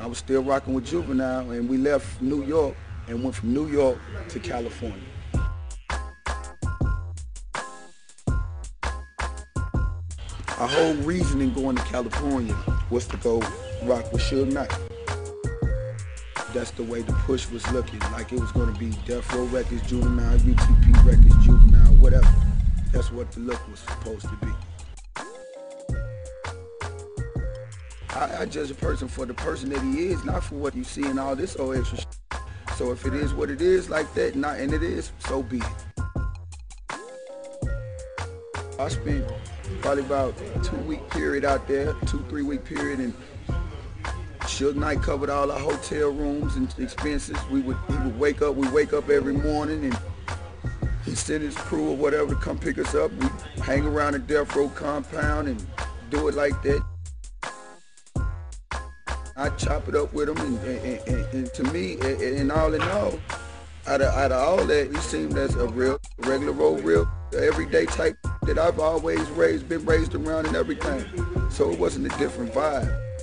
I was still rocking with Juvenile, and we left New York and went from New York to California. Our whole reason in going to California was to go rock with Suge Knight. That's the way the push was looking, like it was going to be Death Row Records, Juvenile, UTP Records, Juvenile, whatever. That's what the look was supposed to be. I judge a person for the person that he is, not for what you see and all this old extra shit. So if it is what it is like that, and it is, so be it. I spent probably about a 2-week period out there, 2-3 week period, and Suge Knight covered all our hotel rooms and expenses. He would wake up every morning, and he'd send his crew or whatever to come pick us up. We'd hang around the Death Row compound and do it like that. I'd chop it up with him, and to me, and all in all, out of all that, he seemed as a real, regular old, real, everyday type that I've always been raised around and everything. So it wasn't a different vibe.